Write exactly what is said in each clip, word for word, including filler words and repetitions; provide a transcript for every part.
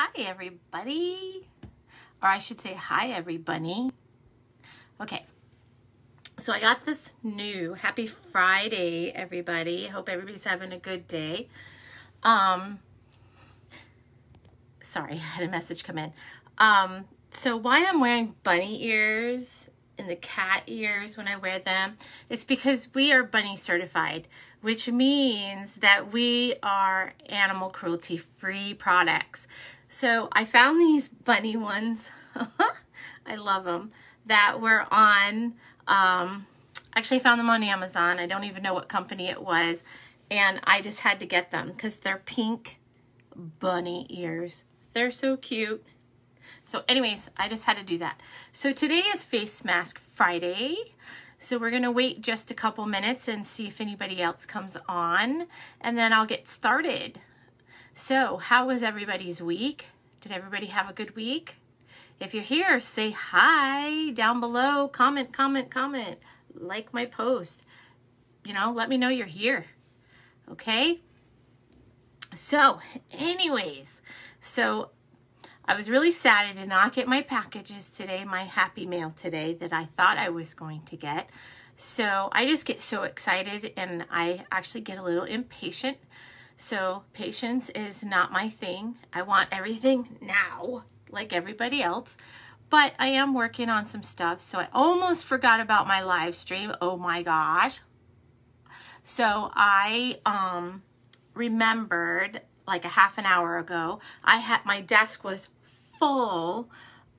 Hi everybody, or I should say hi everybody. Okay, so I got this new, happy Friday everybody, hope everybody's having a good day. Um, sorry, I had a message come in. Um, so why I'm wearing bunny ears and the cat ears when I wear them, it's because we are bunny certified, which means that we are animal cruelty free products. So I found these bunny ones, I love them, that were on, um, actually found them on Amazon. I don't even know what company it was. And I just had to get them because they're pink bunny ears. They're so cute. So anyways, I just had to do that. So today is Face Mask Friday. So we're gonna wait just a couple minutes and see if anybody else comes on, and then I'll get started. So how was everybody's week? Did everybody have a good week? If you're here, say hi down below, comment, comment, comment, like my post. You know, let me know you're here, okay? So anyways, so I was really sad I did not get my packages today, my Happy Mail today that I thought I was going to get. So I just get so excited and I actually get a little impatient. So patience is not my thing. I want everything now, like everybody else. But I am working on some stuff. So I almost forgot about my live stream. Oh my gosh. So I um, remembered like a half an hour ago, I had, my desk was full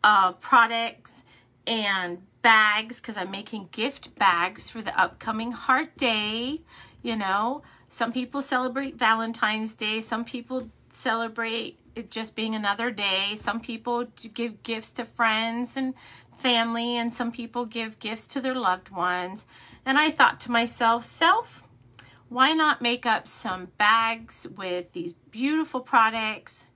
of products and bags because I'm making gift bags for the upcoming Heart Day. You know, some people celebrate Valentine's Day. Some people celebrate it just being another day. Some people give gifts to friends and family, and some people give gifts to their loved ones. And I thought to myself, self, why not make up some bags with these beautiful products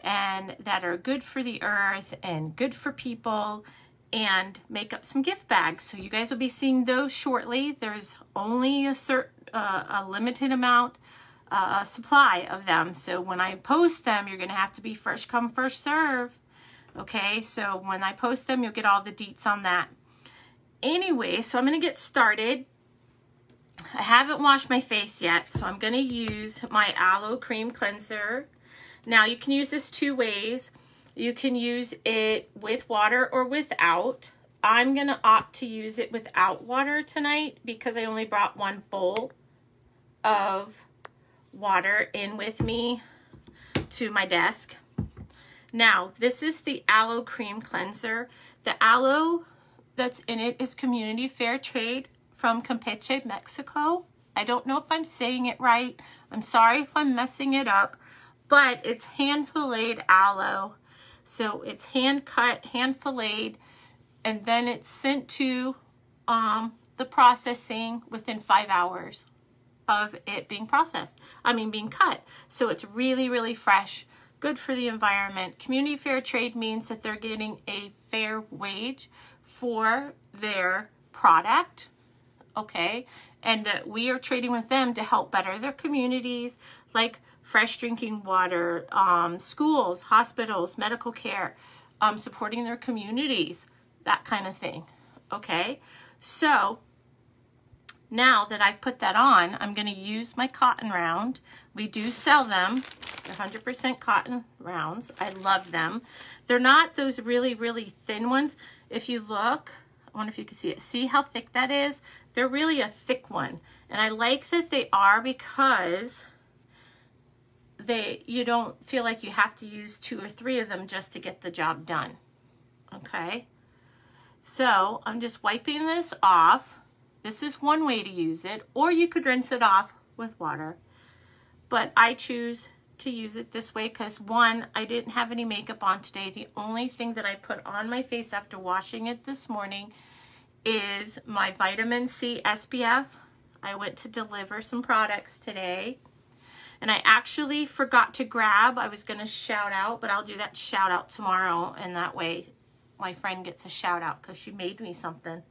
and that are good for the earth and good for people, and make up some gift bags. So you guys will be seeing those shortly. There's only a certain, uh, a limited amount, uh, supply of them. So when I post them, you're gonna have to be first come, first serve. Okay, so when I post them, you'll get all the deets on that. Anyway, so I'm gonna get started. I haven't washed my face yet, so I'm going to use my aloe cream cleanser. Now, you can use this two ways. You can use it with water or without. I'm going to opt to use it without water tonight because I only brought one bowl of water in with me to my desk. Now, this is the aloe cream cleanser. The aloe that's in it is community fair trade from Campeche, Mexico. I don't know if I'm saying it right. I'm sorry if I'm messing it up, but it's hand filleted aloe. So it's hand cut, hand filleted, and then it's sent to um, the processing within five hours of it being processed, I mean being cut. So it's really, really fresh, good for the environment. Community fair trade means that they're getting a fair wage for their product. Okay, and uh, we are trading with them to help better their communities, like fresh drinking water, um, schools, hospitals, medical care, um, supporting their communities, that kind of thing. Okay, so now that I've put that on, I'm going to use my cotton round. We do sell them, one hundred percent cotton rounds. I love them. They're not those really, really thin ones. If you look, I wonder if you can see it. See how thick that is? They're really a thick one. And I like that they are because they, you don't feel like you have to use two or three of them just to get the job done. Okay. So I'm just wiping this off. This is one way to use it, or you could rinse it off with water. But I choose to use it this way because, one, I didn't have any makeup on today. The only thing that I put on my face after washing it this morning is my vitamin C S P F. I went to deliver some products today, and I actually forgot to grab, I was going to shout out, but I'll do that shout out tomorrow, and that way my friend gets a shout out because she made me something,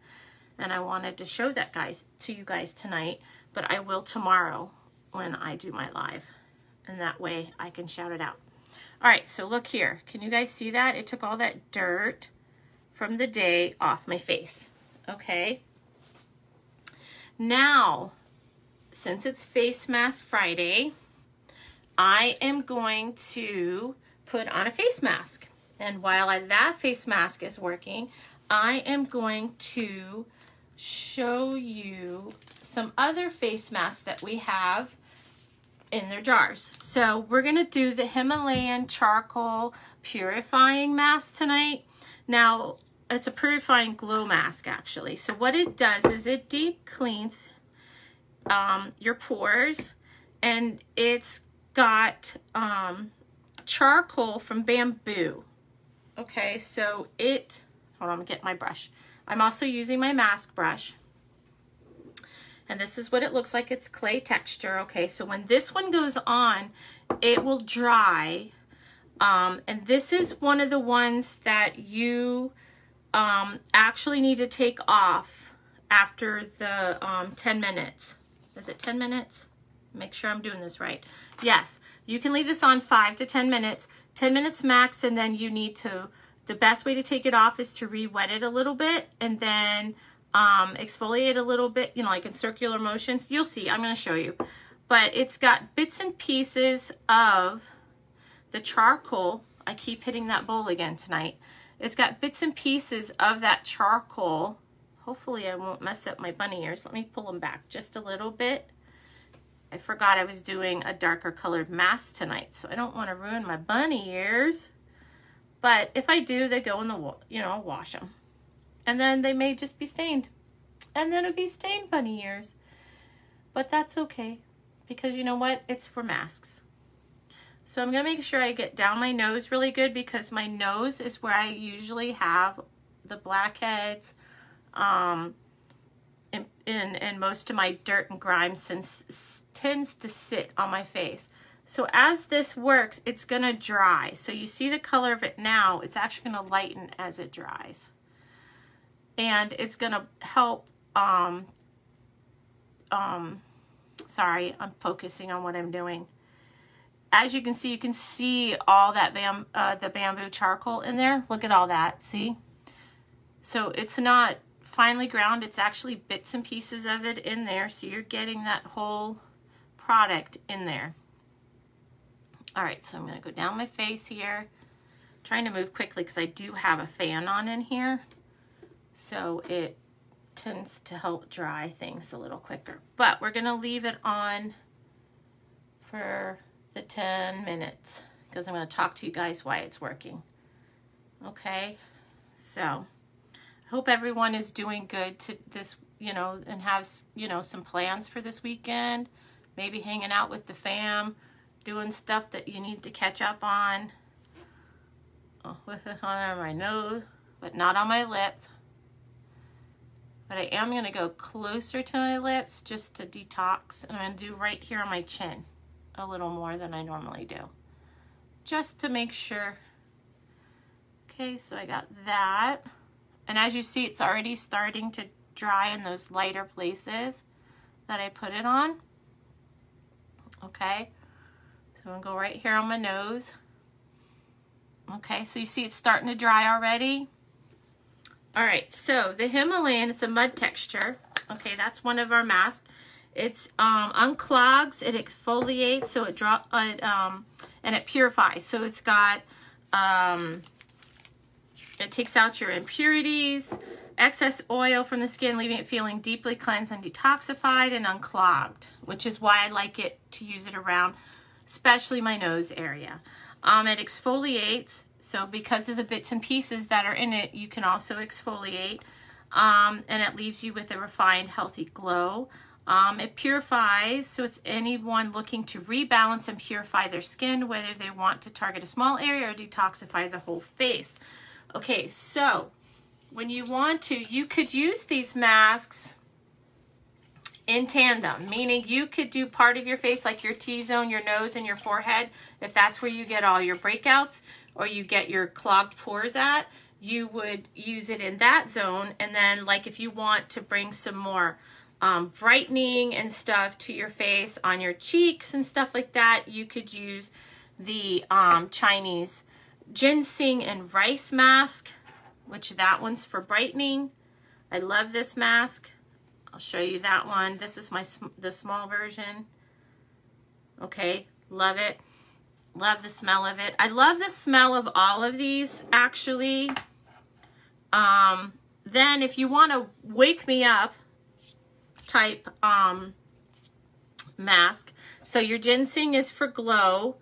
and I wanted to show that guys to you guys tonight, but I will tomorrow when I do my live. And that way I can shout it out. All right, so look here. Can you guys see that? It took all that dirt from the day off my face, okay? Now, since it's Face Mask Friday, I am going to put on a face mask. And while I, that face mask is working, I am going to show you some other face masks that we have in their jars. So we're gonna do the Himalayan charcoal purifying mask tonight. Now, it's a purifying glow mask actually. So what it does is it deep cleans um, your pores, and it's got um, charcoal from bamboo. Okay, so it, hold on, get my brush. I'm also using my mask brush. And this is what it looks like. It's clay texture. Okay, so when this one goes on, it will dry. Um, and this is one of the ones that you um, actually need to take off after the um, ten minutes. Is it ten minutes? Make sure I'm doing this right. Yes, you can leave this on five to ten minutes. ten minutes max, and then you need to, the best way to take it off is to re-wet it a little bit and then um, exfoliate a little bit, you know, like in circular motions. You'll see, I'm gonna show you. But it's got bits and pieces of the charcoal. I keep hitting that bowl again tonight. It's got bits and pieces of that charcoal. Hopefully I won't mess up my bunny ears. Let me pull them back just a little bit. I forgot I was doing a darker colored mask tonight, so I don't want to ruin my bunny ears. But if I do, they go in the, you know, I'll wash them. And then they may just be stained. And then it'll be stained bunny ears. But that's okay, because you know what? It's for masks. So I'm going to make sure I get down my nose really good, because my nose is where I usually have the blackheads, um, and, and, and most of my dirt and grime since tends to sit on my face. So as this works, it's gonna dry. So you see the color of it now, it's actually gonna lighten as it dries. And it's gonna help, um, um, sorry, I'm focusing on what I'm doing. As you can see, you can see all that bam, uh, the bamboo charcoal in there. Look at all that, see? So it's not finely ground, it's actually bits and pieces of it in there. So you're getting that whole product in there. All right, so I'm gonna go down my face here. I'm trying to move quickly because I do have a fan on in here. So it tends to help dry things a little quicker. But we're gonna leave it on for the ten minutes because I'm gonna talk to you guys why it's working. Okay, so I hope everyone is doing good to this, you know, and has, you know, some plans for this weekend. Maybe hanging out with the fam, doing stuff that you need to catch up on. Oh, on my nose, but not on my lips. But I am gonna go closer to my lips just to detox, and I'm gonna do right here on my chin a little more than I normally do, just to make sure. Okay, so I got that. And as you see, it's already starting to dry in those lighter places that I put it on. Okay. So I'm gonna go right here on my nose. Okay, so you see it's starting to dry already. All right, so the Himalayan, it's a mud texture. Okay, that's one of our masks. It's um, unclogs, it exfoliates, so it draw, uh, um, and it purifies. So it's got, um, it takes out your impurities, excess oil from the skin, leaving it feeling deeply cleansed and detoxified and unclogged, which is why I like it to use it around, especially my nose area. Um, it exfoliates, so because of the bits and pieces that are in it, you can also exfoliate, um, and it leaves you with a refined, healthy glow. Um, it purifies, so it's anyone looking to rebalance and purify their skin, whether they want to target a small area or detoxify the whole face. Okay, so when you want to, you could use these masks in tandem, meaning you could do part of your face, like your T-zone, your nose, and your forehead, if that's where you get all your breakouts or you get your clogged pores at, you would use it in that zone. And then, like, if you want to bring some more um, brightening and stuff to your face on your cheeks and stuff like that, you could use the um, Chinese ginseng and rice mask, which that one's for brightening. I love this mask. I'll show you that one. This is my the small version. Okay, love it. Love the smell of it. I love the smell of all of these, actually. Um, then if you want to wake me up type um, mask, so your ginseng is for glow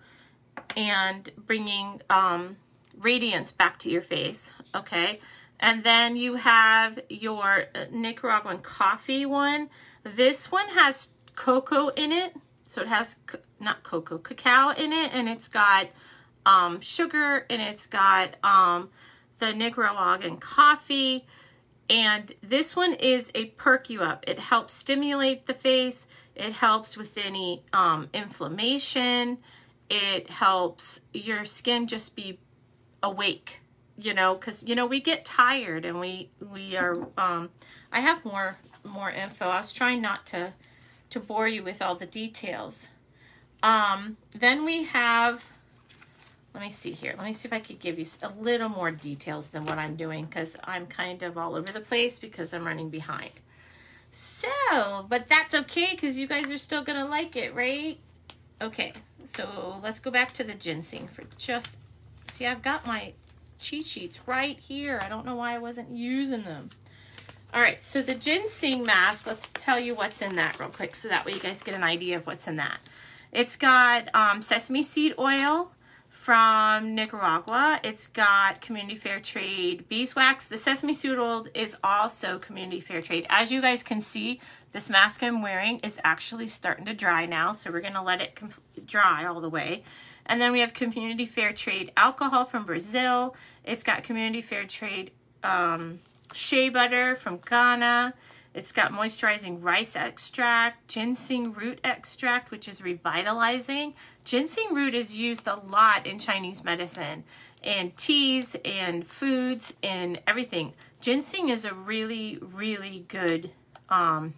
and bringing um, radiance back to your face, okay? And then you have your Nicaraguan coffee one. This one has cocoa in it. So it has, not cocoa, cacao in it, and it's got um, sugar, and it's got um, the Nicaraguan coffee. And this one is a perk you up. It helps stimulate the face. It helps with any um, inflammation. It helps your skin just be awake, you know, because, you know, we get tired and we, we are, um, I have more, more info. I was trying not to. to bore you with all the details. Um, then we have, let me see here. Let me see if I could give you a little more details than what I'm doing, because I'm kind of all over the place because I'm running behind. So, but that's okay, because you guys are still gonna like it, right? Okay, so let's go back to the ginseng for just, see, I've got my cheat sheets right here. I don't know why I wasn't using them. All right, so the ginseng mask, let's tell you what's in that real quick so that way you guys get an idea of what's in that. It's got um, sesame seed oil from Nicaragua. It's got Community Fair Trade beeswax. The sesame seed oil is also Community Fair Trade. As you guys can see, this mask I'm wearing is actually starting to dry now, so we're going to let it dry all the way. And then we have Community Fair Trade alcohol from Brazil. It's got Community Fair Trade um, shea butter from Ghana. It's got moisturizing rice extract, ginseng root extract, which is revitalizing. Ginseng root is used a lot in Chinese medicine and teas and foods and everything. Ginseng is a really, really good, um,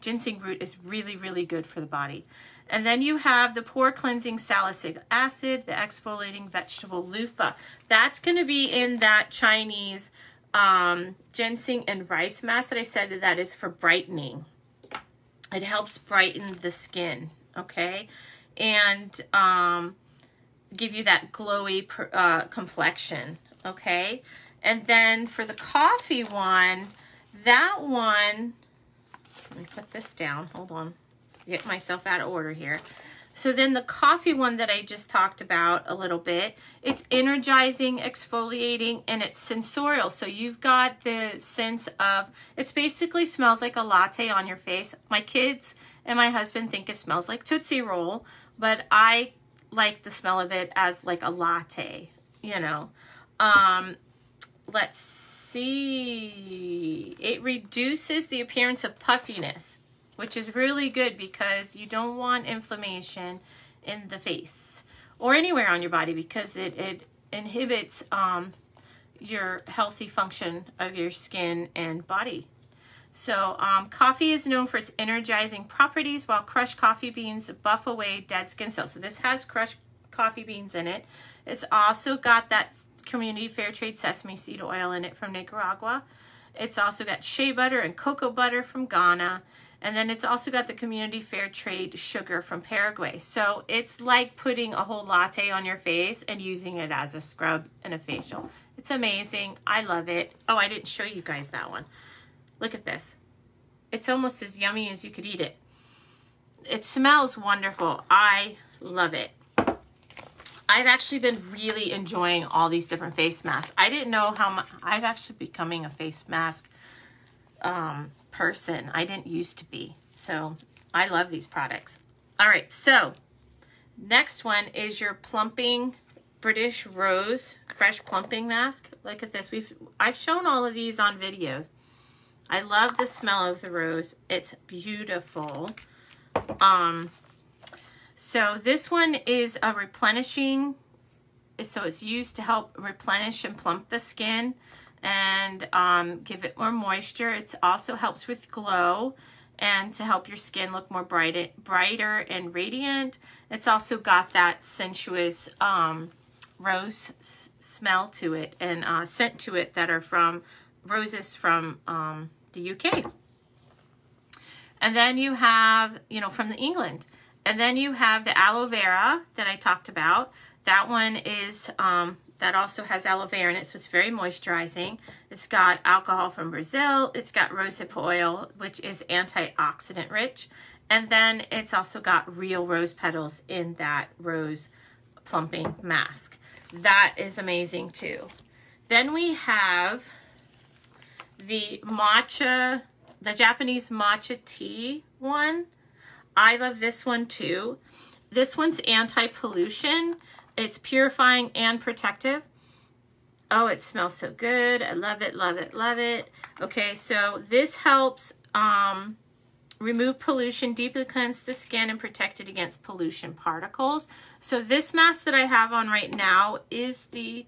ginseng root is really, really good for the body. And then you have the pore cleansing salicylic acid, the exfoliating vegetable loofah. That's going to be in that Chinese um ginseng and rice mask that I said that is for brightening. It helps brighten the skin, okay, and um give you that glowy uh, complexion, okay. And then for the coffee one, that one, let me put this down, hold on, get myself out of order here. So then the coffee one that I just talked about a little bit, it's energizing, exfoliating, and it's sensorial. So you've got the sense of, it basically smells like a latte on your face. My kids and my husband think it smells like Tootsie Roll, but I like the smell of it as like a latte, you know. Um, let's see. It reduces the appearance of puffiness, which is really good because you don't want inflammation in the face or anywhere on your body, because it, it inhibits um, your healthy function of your skin and body. So um, coffee is known for its energizing properties, while crushed coffee beans buff away dead skin cells. So this has crushed coffee beans in it. It's also got that Community Fair Trade sesame seed oil in it from Nicaragua. It's also got shea butter and cocoa butter from Ghana. And then it's also got the Community Fair Trade sugar from Paraguay. So it's like putting a whole latte on your face and using it as a scrub and a facial. It's amazing. I love it. Oh, I didn't show you guys that one. Look at this. It's almost as yummy as you could eat it. It smells wonderful. I love it. I've actually been really enjoying all these different face masks. I didn't know how much. I've actually becoming a face mask um person. I didn't used to be. So I love these products. All right, so next one is your plumping British Rose fresh plumping mask. Look at this. We've I've shown all of these on videos. I love the smell of the rose. It's beautiful. Um so this one is a replenishing, so it's used to help replenish and plump the skin and um, give it more moisture. It also helps with glow and to help your skin look more bright, brighter and radiant. It's also got that sensuous um, rose s smell to it and uh, scent to it that are from roses from um, the U K. And then you have, you know, from the England. And then you have the aloe vera that I talked about. That one is, um, that also has aloe vera in it, so it's very moisturizing. It's got alcohol from Brazil. It's got rosehip oil, which is antioxidant rich. And then it's also got real rose petals in that rose plumping mask. That is amazing too. Then we have the matcha, the Japanese matcha tea one. I love this one too. This one's anti-pollution. It's purifying and protective. Oh, it smells so good. I love it, love it, love it. Okay, so this helps um, remove pollution, deeply cleanse the skin, and protect it against pollution particles. So this mask that I have on right now is the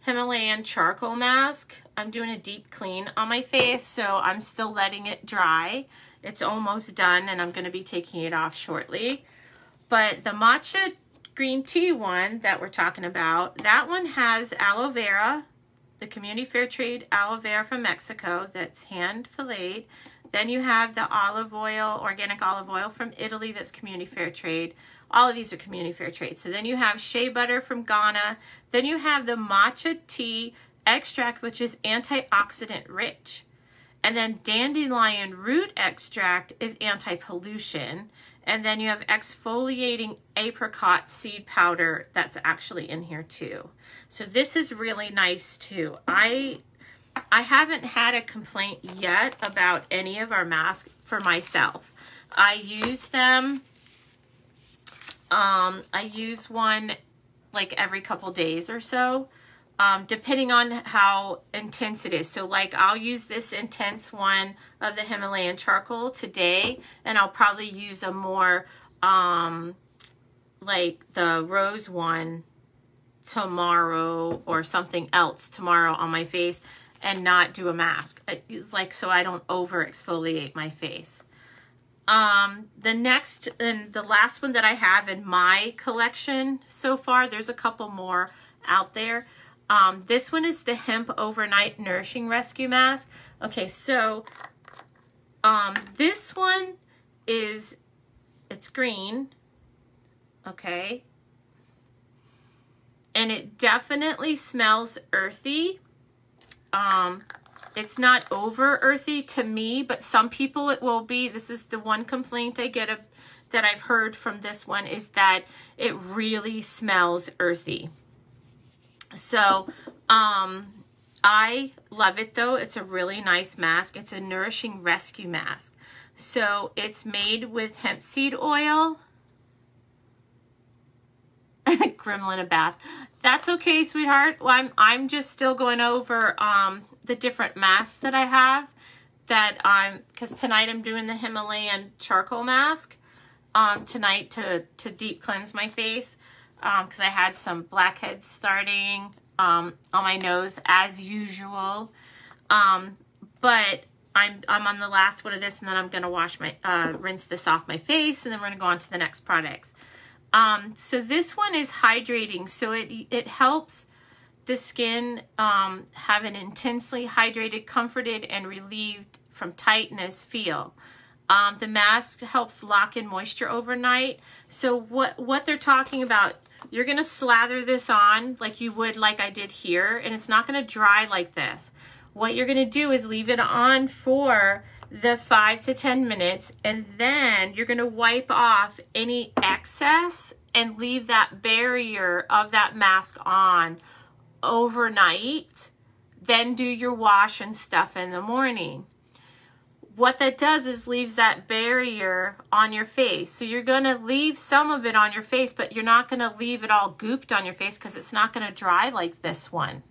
Himalayan charcoal mask. I'm doing a deep clean on my face, so I'm still letting it dry. It's almost done, and I'm going to be taking it off shortly. But the matcha green tea one that we're talking about, that one has aloe vera, the Community Fair Trade aloe vera from Mexico that's hand filleted. Then you have the olive oil, organic olive oil from Italy that's Community Fair Trade. All of these are Community Fair Trade. So then you have shea butter from Ghana. Then you have the matcha tea extract, which is antioxidant rich. And then dandelion root extract is anti-pollution. And then you have exfoliating apricot seed powder that's actually in here too. So this is really nice too. I I haven't had a complaint yet about any of our masks for myself. I use them, um, I use one like every couple days or so, um, depending on how intense it is. So like I'll use this intense one of the Himalayan charcoal today, and I'll probably use a more um, like the rose one tomorrow or something else tomorrow on my face and not do a mask. It's like, so I don't over exfoliate my face. Um, the next and the last one that I have in my collection so far, there's a couple more out there. Um, this one is the Hemp Overnight Nourishing Rescue Mask. Okay, so um, this one is, it's green, okay? And it definitely smells earthy. Um, it's not over earthy to me, but some people it will be. This is the one complaint I get of, that I've heard from this one, is that it really smells earthy. So, um, I love it though. It's a really nice mask. It's a nourishing rescue mask. So it's made with hemp seed oil. Gremlin a bath. That's okay, sweetheart. Well, I'm, I'm just still going over um, the different masks that I have that I'm, because tonight I'm doing the Himalayan charcoal mask um, tonight to, to deep cleanse my face because um, I had some blackheads starting um, on my nose as usual. Um, but I'm, I'm on the last one of this, and then I'm going to wash my, uh, rinse this off my face, and then we're going to go on to the next products. Um, so this one is hydrating, so it, it helps the skin um, have an intensely hydrated, comforted, and relieved from tightness feel. Um, the mask helps lock in moisture overnight. So what, what they're talking about, you're going to slather this on like you would like I did here, and it's not going to dry like this. What you're going to do is leave it on for the five to ten minutes, and then you're going to wipe off any excess and leave that barrier of that mask on overnight. Then do your wash and stuff in the morning. What that does is leaves that barrier on your face. So you're going to leave some of it on your face, but you're not going to leave it all gooped on your face because it's not going to dry like this one.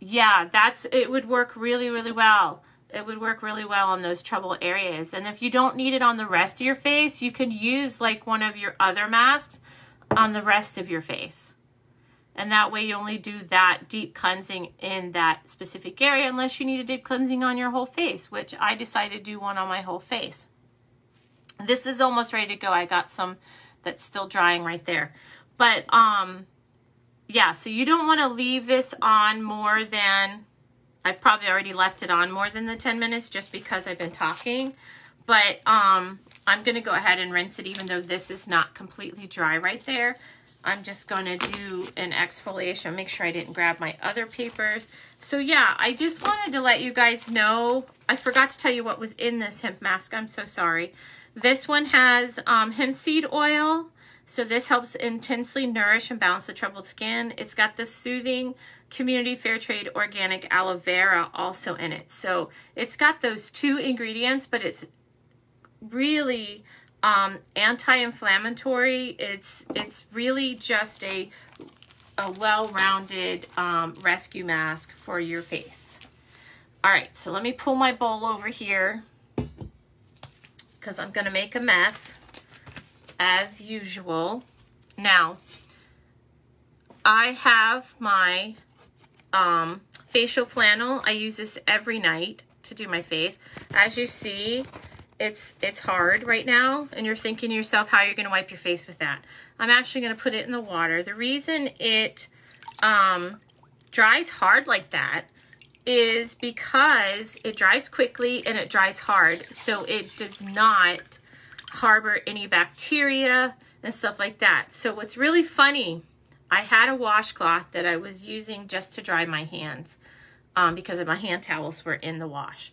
Yeah, that's, it would work really, really well. It would work really well on those trouble areas. And if you don't need it on the rest of your face, you could use like one of your other masks on the rest of your face. And that way you only do that deep cleansing in that specific area unless you need a deep cleansing on your whole face, which I decided to do one on my whole face. This is almost ready to go. I got some that's still drying right there. But um, yeah, so you don't want to leave this on more than, I've probably already left it on more than the ten minutes just because I've been talking. But um, I'm going to go ahead and rinse it even though this is not completely dry right there. I'm just going to do an exfoliation, make sure I didn't grab my other papers. So yeah, I just wanted to let you guys know, I forgot to tell you what was in this hemp mask. I'm so sorry. This one has um, hemp seed oil, so this helps intensely nourish and balance the troubled skin. It's got this soothing community fair trade organic aloe vera also in it. So it's got those two ingredients, but it's really um, anti-inflammatory. It's it's really just a, a well-rounded um, rescue mask for your face. All right, so let me pull my bowl over here, because I'm gonna make a mess as usual. Now, I have my um, facial flannel. I use this every night to do my face. As you see, it's, it's hard right now, and you're thinking to yourself how you're gonna wipe your face with that. I'm actually gonna put it in the water. The reason it um, dries hard like that is because it dries quickly and it dries hard, so it does not harbor any bacteria and stuff like that. So what's really funny, I had a washcloth that I was using just to dry my hands um, because of my hand towels were in the wash.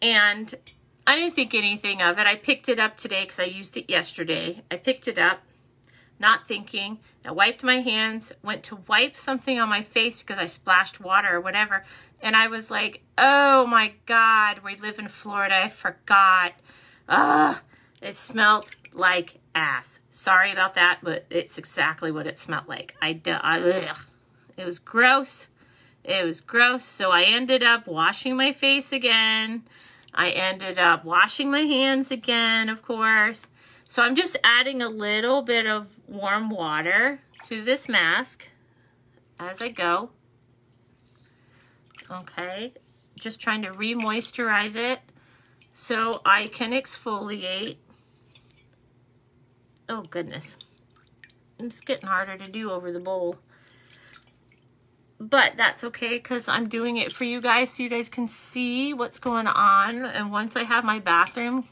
And I didn't think anything of it. I picked it up today because I used it yesterday. I picked it up, not thinking. I wiped my hands, went to wipe something on my face because I splashed water or whatever. And I was like, oh my God, we live in Florida. I forgot. Ugh, it smelled like ass. Sorry about that, but it's exactly what it smelled like. I, I ugh. It was gross. It was gross. So I ended up washing my face again. I ended up washing my hands again, of course. So I'm just adding a little bit of warm water to this mask as I go. Okay, just trying to re-moisturize it so I can exfoliate. Oh goodness, it's getting harder to do over the bowl. But that's okay because I'm doing it for you guys so you guys can see what's going on. And once I have my bathroom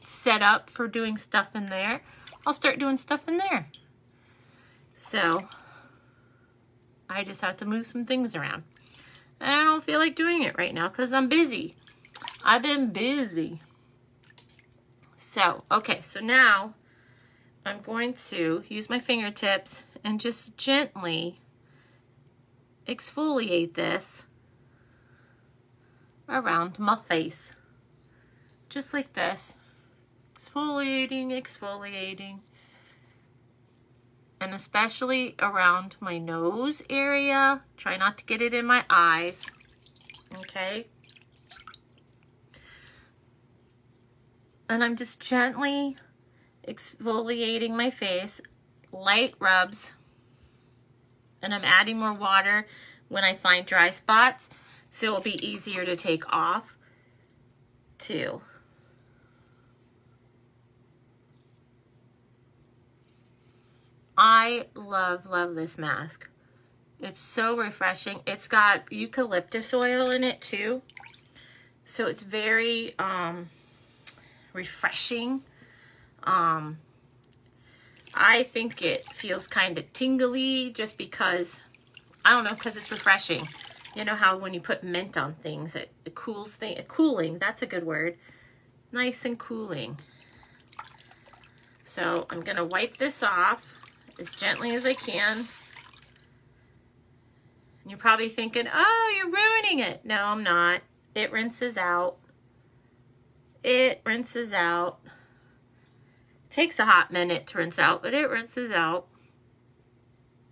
set up for doing stuff in there, I'll start doing stuff in there. So I just have to move some things around. And I don't feel like doing it right now because I'm busy. I've been busy. So, okay, so now I'm going to use my fingertips and just gently exfoliate this around my face. Just like this. Exfoliating, exfoliating. And especially around my nose area. Try not to get it in my eyes. Okay. And I'm just gently exfoliating my face. Light rubs. And I'm adding more water when I find dry spots, so it'll be easier to take off too. I love, love this mask. It's so refreshing. It's got eucalyptus oil in it too. So it's very um, refreshing. Um, I think it feels kind of tingly just because, I don't know, because it's refreshing. You know how when you put mint on things, it, it cools things. Cooling, that's a good word. Nice and cooling. So I'm going to wipe this off as gently as I can. And you're probably thinking, oh, you're ruining it. No, I'm not. It rinses out. It rinses out. It takes a hot minute to rinse out, but it rinses out.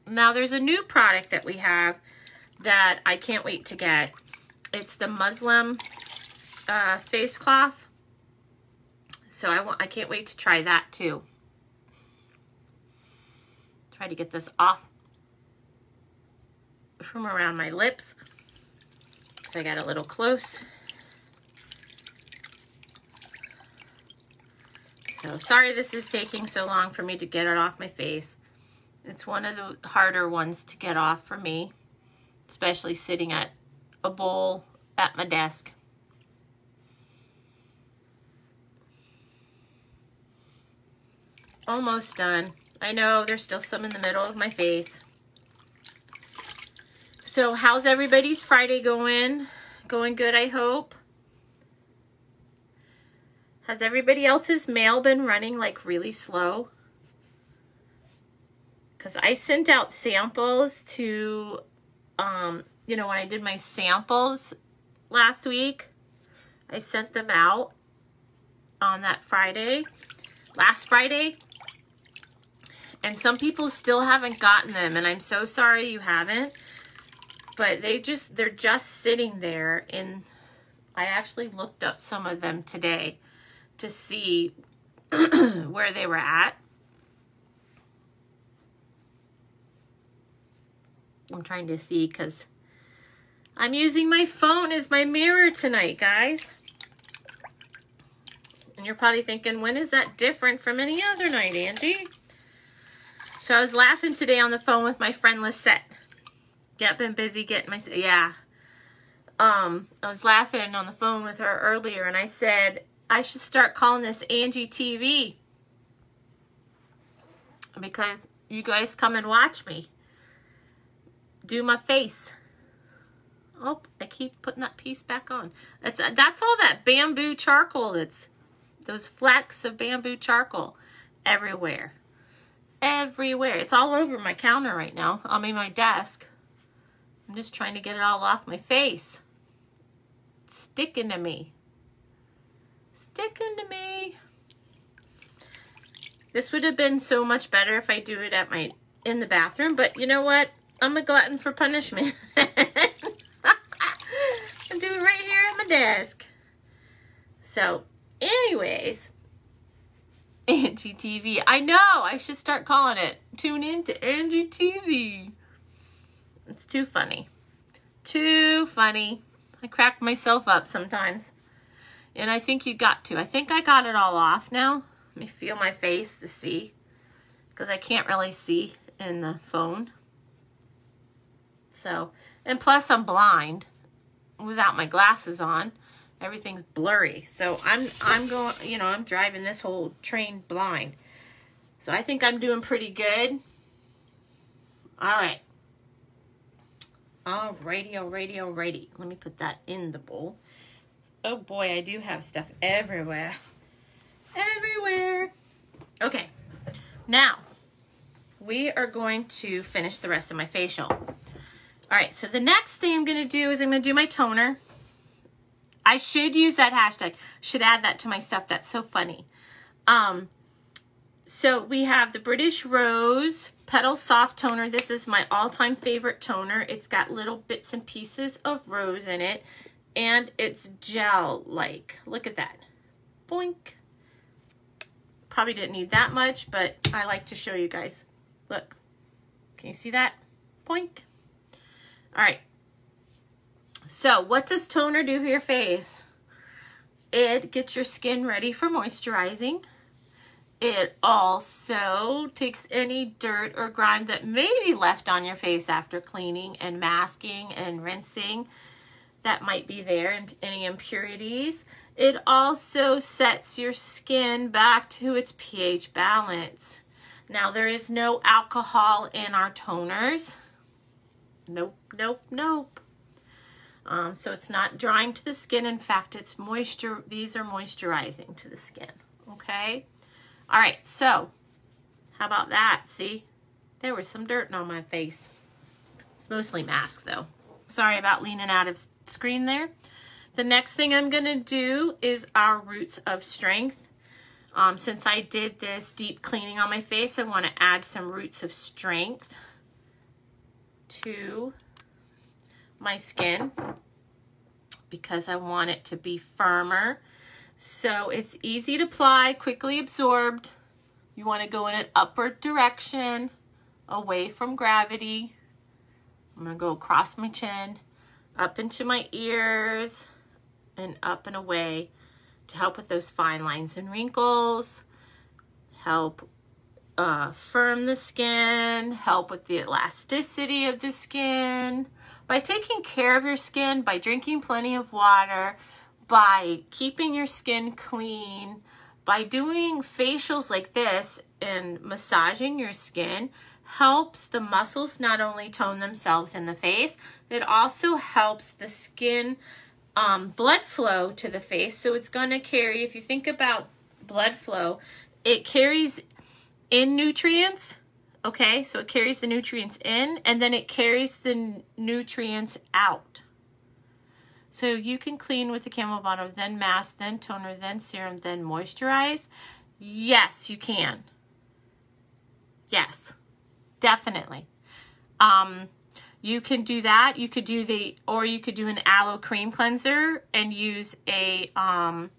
Now there's a new product that we have that I can't wait to get. It's the Muslim uh, face cloth. So I, want, I can't wait to try that too. Try to get this off from around my lips. So I got a little close. So sorry this is taking so long for me to get it off my face. It's one of the harder ones to get off for me, especially sitting at a bowl at my desk. Almost done. I know there's still some in the middle of my face. So how's everybody's Friday going? Going good, I hope. Has everybody else's mail been running like really slow? Because I sent out samples to, um, you know, when I did my samples last week, I sent them out on that Friday, last Friday. And some people still haven't gotten them, and I'm so sorry you haven't. But they just, they're just sitting there. And I actually looked up some of them today to see where they were at. I'm trying to see because I'm using my phone as my mirror tonight, guys. And you're probably thinking, when is that different from any other night, Angie? So I was laughing today on the phone with my friend Lisette. Yeah, been busy getting my, yeah. Um, I was laughing on the phone with her earlier and I said, I should start calling this Angie T V. Because you guys come and watch me do my face. Oh, I keep putting that piece back on. That's, that's all that bamboo charcoal. That's those flecks of bamboo charcoal everywhere. Everywhere. It's all over my counter right now. I mean, my desk. I'm just trying to get it all off my face. It's sticking to me. Sticking to me. This would have been so much better if I do it at my in the bathroom, but you know what? I'm a glutton for punishment. I do it right here at my desk. So, anyways, Angie T V. I know I should start calling it. Tune in to Angie T V. It's too funny. Too funny. I crack myself up sometimes. And I think you got to. I think I got it all off now. Let me feel my face to see. Because I can't really see in the phone. So, and plus I'm blind without my glasses on. Everything's blurry. So I'm I'm going, you know, I'm driving this whole train blind. So I think I'm doing pretty good. All right. Alrighty, alrighty, alrighty. Let me put that in the bowl. Oh boy, I do have stuff everywhere. Everywhere. Okay, now we are going to finish the rest of my facial. Alright, so the next thing I'm going to do is I'm going to do my toner. I should use that hashtag. Should add that to my stuff. That's so funny. Um, so we have the British Rose Petal Soft Toner. This is my all-time favorite toner. It's got little bits and pieces of rose in it. And it's gel-like. Look at that. Boink. Probably didn't need that much, but I like to show you guys. Look. Can you see that? Boink. All right. So what does toner do for your face? It gets your skin ready for moisturizing. It also takes any dirt or grime that may be left on your face after cleaning and masking and rinsing that might be there and any impurities. It also sets your skin back to its pH balance. Now, there is no alcohol in our toners. Nope, nope, nope. Um, so it's not drying to the skin. In fact, it's moisture. These are moisturizing to the skin, okay? All right, so how about that? See, there was some dirt on my face. It's mostly mask though. Sorry about leaning out of screen there. The next thing I'm gonna do is our Roots of Strength. Um, since I did this deep cleaning on my face, I wanna add some Roots of Strength to my skin because I want it to be firmer. So it's easy to apply, quickly absorbed. You want to go in an upward direction, away from gravity. I'm gonna go across my chin, up into my ears, and up and away to help with those fine lines and wrinkles, help uh, firm the skin, help with the elasticity of the skin. By taking care of your skin, by drinking plenty of water, by keeping your skin clean, by doing facials like this and massaging your skin, helps the muscles not only tone themselves in the face, it also helps the skin um, blood flow to the face. So it's going to carry, if you think about blood flow, it carries in nutrients, okay? So it carries the nutrients in, and then it carries the nutrients out. So you can clean with the Camel Bottle, then mask, then toner, then serum, then moisturize. Yes, you can. Yes, definitely. Um, you can do that. You could do the, or you could do an aloe cream cleanser and use a um,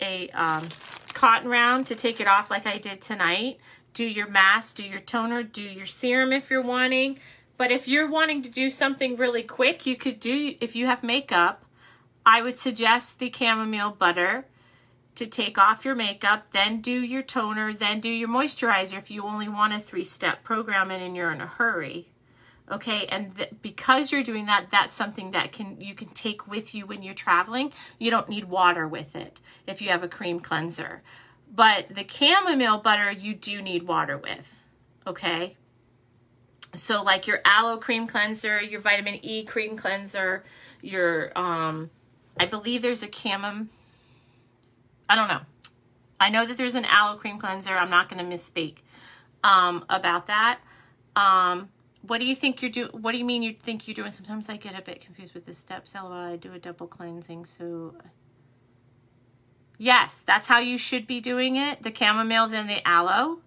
a um, cotton round to take it off, like I did tonight. Do your mask, do your toner, do your serum if you're wanting. But if you're wanting to do something really quick, you could do, if you have makeup, I would suggest the chamomile butter to take off your makeup, then do your toner, then do your moisturizer if you only want a three-step program and you're in a hurry. Okay, and because you're doing that, that's something that can you can take with you when you're traveling. You don't need water with it if you have a cream cleanser. But the chamomile butter, you do need water with, okay? So like your aloe cream cleanser, your vitamin E cream cleanser, your, um, I believe there's a chamom, I don't know. I know that there's an aloe cream cleanser. I'm not going to misspeak um, about that. Um, what do you think you're doing? What do you mean you think you're doing? Sometimes I get a bit confused with the steps. I do a double cleansing. So yes, that's how you should be doing it. The chamomile, then the aloe.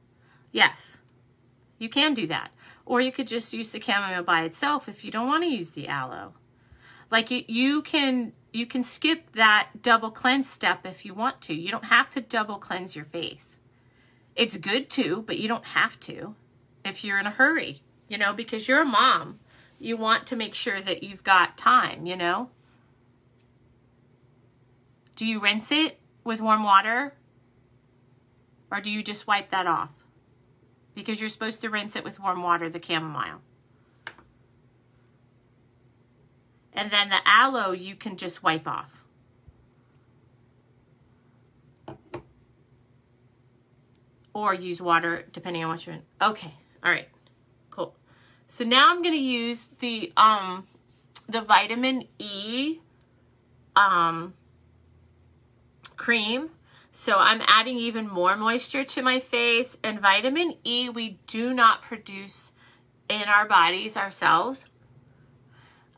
Yes, you can do that. Or you could just use the chamomile by itself if you don't want to use the aloe. Like you, you can you can skip that double cleanse step if you want to. You don't have to double cleanse your face. It's good to, but you don't have to if you're in a hurry, you know, because you're a mom. You want to make sure that you've got time, you know. Do you rinse it with warm water? Or do you just wipe that off? Because you're supposed to rinse it with warm water, the chamomile. And then the aloe, you can just wipe off. Or use water, depending on what you're in. Okay, all right, cool. So now I'm gonna use the, um, the vitamin E um, cream. So I'm adding even more moisture to my face. And vitamin E, we do not produce in our bodies ourselves,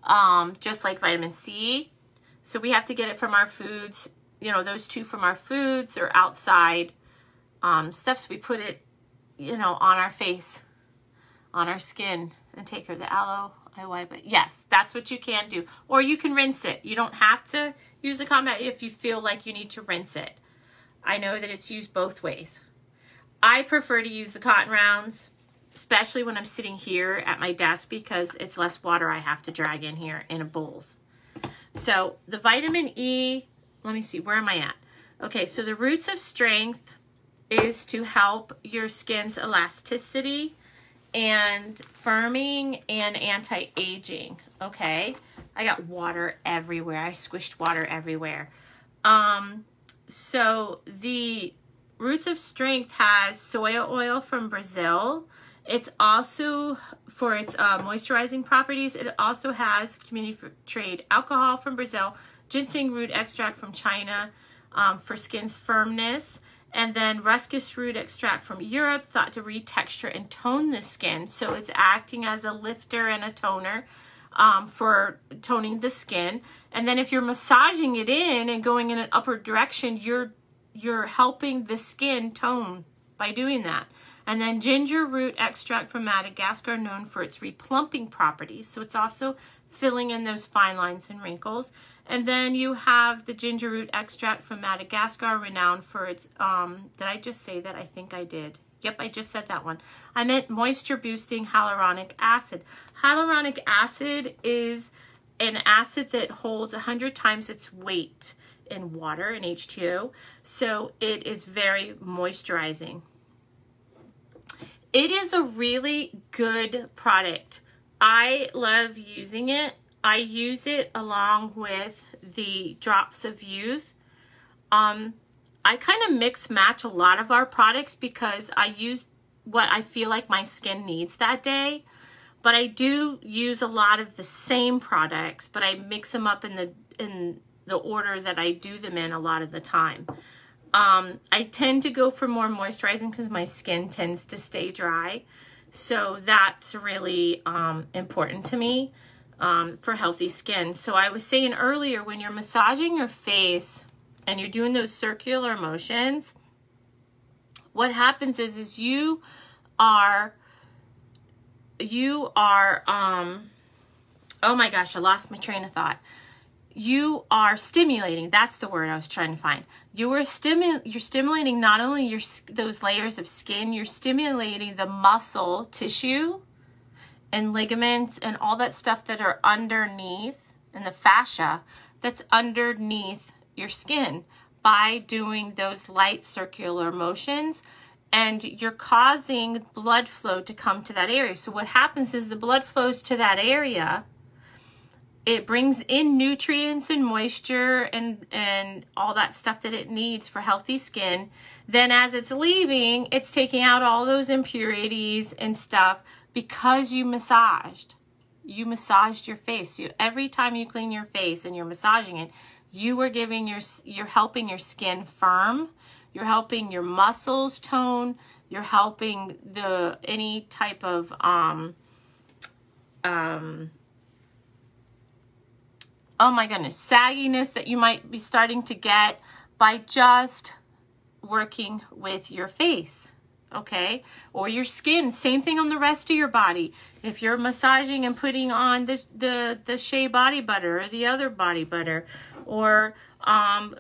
um, just like vitamin C. So we have to get it from our foods, you know, those two from our foods or outside um, stuffs. We put it, you know, on our face, on our skin, and take care of the aloe. I wipe it. Yes, that's what you can do. Or you can rinse it. You don't have to use a combat if you feel like you need to rinse it. I know that it's used both ways. I prefer to use the cotton rounds, especially when I'm sitting here at my desk, because it's less water I have to drag in here in bowls. So the vitamin E, let me see, where am I at? Okay, so the Roots of Strength is to help your skin's elasticity and firming and anti-aging, okay? I got water everywhere. I squished water everywhere. Um... So the Roots of Strength has soya oil from Brazil. It's also, for its uh, moisturizing properties, it also has community trade alcohol from Brazil, ginseng root extract from China um, for skin's firmness, and then ruscus root extract from Europe, thought to retexture and tone the skin. So it's acting as a lifter and a toner. Um, for toning the skin. And then if you're massaging it in and going in an upward direction, you're you're helping the skin tone by doing that. And then ginger root extract from Madagascar, known for its replumping properties. So it's also filling in those fine lines and wrinkles. And then you have the ginger root extract from Madagascar, renowned for its, um, did I just say that? I think I did. Yep, I just said that one. I meant moisture boosting hyaluronic acid. Hyaluronic acid is an acid that holds one hundred times its weight in water, in H two O, so it is very moisturizing. It is a really good product. I love using it. I use it along with the Drops of Youth. Um, I kind of mix match a lot of our products because I use what I feel like my skin needs that day. But I do use a lot of the same products, but I mix them up in the in the order that I do them in a lot of the time. Um, I tend to go for more moisturizing because my skin tends to stay dry. So that's really um, important to me um, for healthy skin. So I was saying earlier, when you're massaging your face and you're doing those circular motions, what happens is, is you are, you are, um, oh my gosh, I lost my train of thought. You are stimulating. That's the word I was trying to find. You are stimu- you're stimulating not only your those layers of skin, you're stimulating the muscle tissue and ligaments and all that stuff that are underneath, and the fascia that's underneath your skin by doing those light circular motions, and you're causing blood flow to come to that area. So what happens is the blood flows to that area. It brings in nutrients and moisture and, and all that stuff that it needs for healthy skin. Then as it's leaving, it's taking out all those impurities and stuff because you massaged. You massaged your face. You, every time you clean your face and you're massaging it, you are giving your, you're helping your skin firm. You're helping your muscles tone. You're helping the, any type of, um, um, oh my goodness, sagginess that you might be starting to get by just working with your face, okay? Or your skin, same thing on the rest of your body. If you're massaging and putting on the, the, the Shea body butter or the other body butter, or um,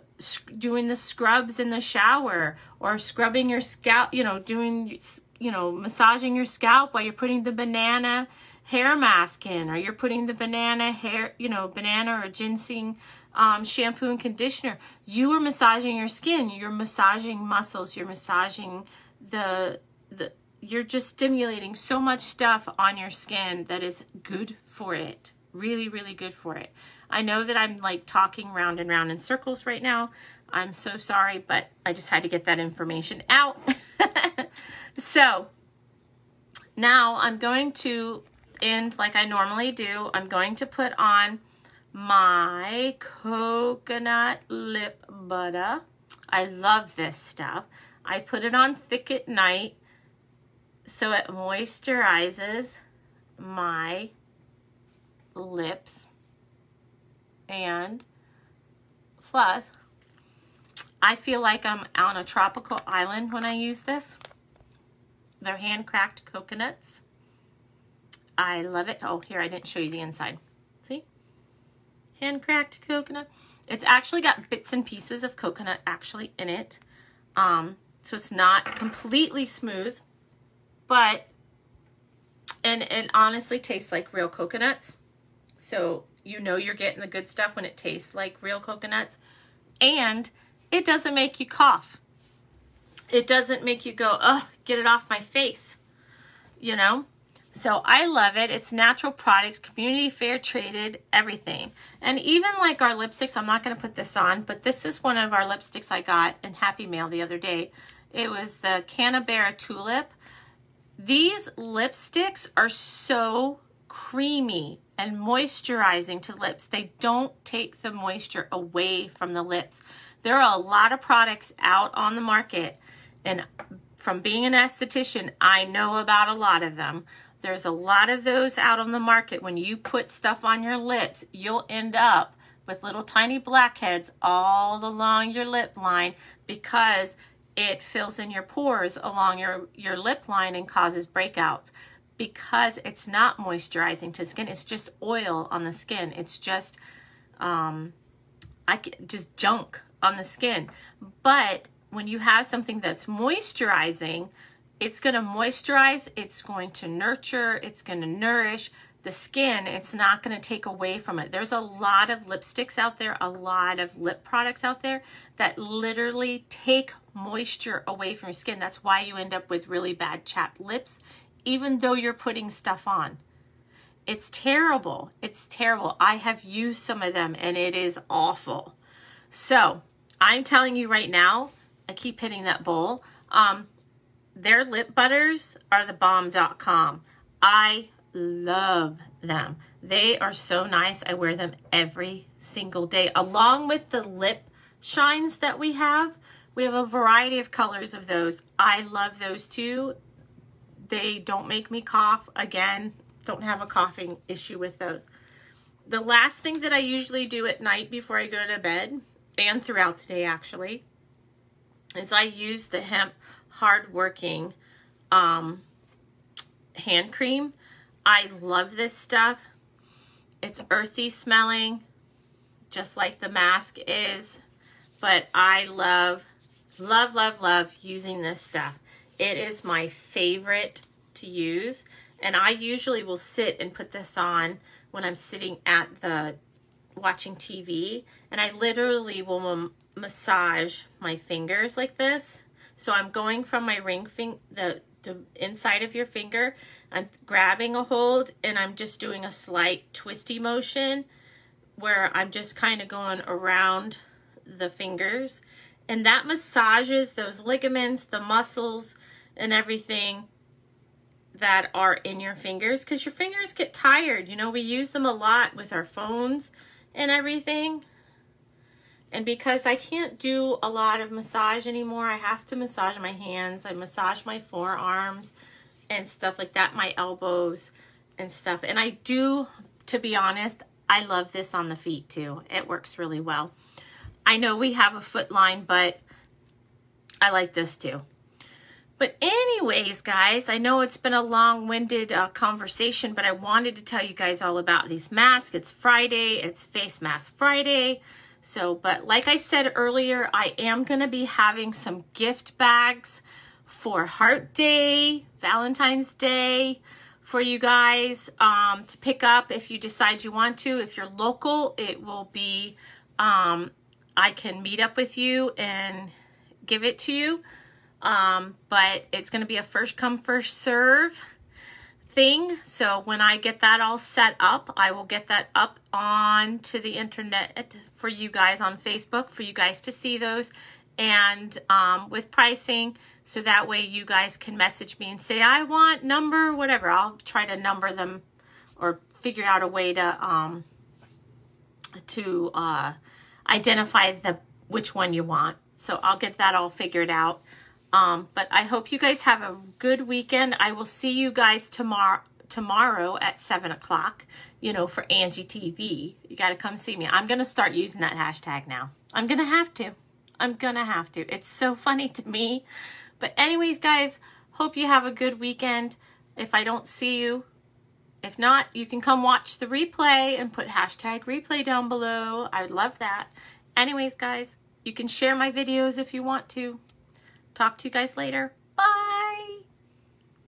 doing the scrubs in the shower, or scrubbing your scalp, you know, doing, you know, massaging your scalp while you're putting the banana hair mask in, or you're putting the banana hair, you know, banana or ginseng um, shampoo and conditioner. You are massaging your skin. You're massaging muscles. You're massaging the, the, you're just stimulating so much stuff on your skin that is good for it. Really, really good for it. I know that I'm like talking round and round in circles right now. I'm so sorry, but I just had to get that information out. So now I'm going to, and like I normally do, I'm going to put on my coconut lip butter. I love this stuff. I put it on thick at night so it moisturizes my lips. And plus, I feel like I'm on a tropical island when I use this. They're hand-cracked coconuts. I love it. Oh, here, I didn't show you the inside. See? Hand-cracked coconut. It's actually got bits and pieces of coconut actually in it. Um, so it's not completely smooth, but, and it honestly tastes like real coconuts. So you know you're getting the good stuff when it tastes like real coconuts. And it doesn't make you cough. It doesn't make you go, oh, get it off my face, you know? So I love it. It's natural products, community fair traded, everything. And even like our lipsticks, I'm not going to put this on, but this is one of our lipsticks I got in Happy Mail the other day. It was the Canberra Tulip. These lipsticks are so creamy and moisturizing to lips. They don't take the moisture away from the lips. There are a lot of products out on the market, and from being an esthetician, I know about a lot of them. There's a lot of those out on the market. When you put stuff on your lips, you'll end up with little tiny blackheads all along your lip line because it fills in your pores along your, your lip line and causes breakouts because it's not moisturizing to the skin. It's just oil on the skin. It's just, um, I can, just junk on the skin. But when you have something that's moisturizing, It's going to moisturize, it's going to nurture, it's going to nourish the skin. It's not going to take away from it. There's a lot of lipsticks out there, a lot of lip products out there that literally take moisture away from your skin. That's why you end up with really bad chapped lips, even though you're putting stuff on. It's terrible. It's terrible. I have used some of them and it is awful. So I'm telling you right now, I keep hitting that bowl. Um, their lip butters are the bomb dot com. I love them. They are so nice. I wear them every single day. Along with the lip shines that we have, we have a variety of colors of those. I love those too. They don't make me cough. Again, don't have a coughing issue with those. The last thing that I usually do at night before I go to bed, and throughout the day actually, is I use the Hemp Hardworking um, hand cream. I love this stuff. It's earthy smelling, just like the mask is, but I love, love, love, love using this stuff. It is my favorite to use, and I usually will sit and put this on when I'm sitting at the, watching T V, and I literally will massage my fingers like this. So I'm going from my ring finger, the, the inside of your finger, I'm grabbing a hold and I'm just doing a slight twisty motion where I'm just kind of going around the fingers, and that massages those ligaments, the muscles, and everything that are in your fingers, because your fingers get tired. You know, we use them a lot with our phones and everything. And because I can't do a lot of massage anymore, I have to massage my hands. I massage my forearms and stuff like that, my elbows and stuff. And I do, to be honest, I love this on the feet too. It works really well. I know we have a foot line, but I like this too. But anyways, guys, I know it's been a long-winded uh, conversation, but I wanted to tell you guys all about these masks. It's Friday. It's Face Mask Friday. So, but like I said earlier, I am going to be having some gift bags for Heart Day, Valentine's Day for you guys um, to pick up if you decide you want to. If you're local, it will be, um, I can meet up with you and give it to you. Um, but it's going to be a first come, first serve thing. So when I get that all set up, I will get that up on to the internet for you guys on Facebook, for you guys to see those, and um, with pricing, so that way you guys can message me and say, I want number, whatever. I'll try to number them or figure out a way to um, to uh, identify the which one you want. So I'll get that all figured out. Um, but I hope you guys have a good weekend. I will see you guys tomorrow tomorrow at seven o'clock, you know, for Angie T V. You got to come see me. I'm going to start using that hashtag now. I'm going to have to. I'm going to have to. It's so funny to me. But anyways, guys, hope you have a good weekend. If I don't see you, if not, you can come watch the replay and put hashtag replay down below. I would love that. Anyways, guys, you can share my videos if you want to. Talk to you guys later.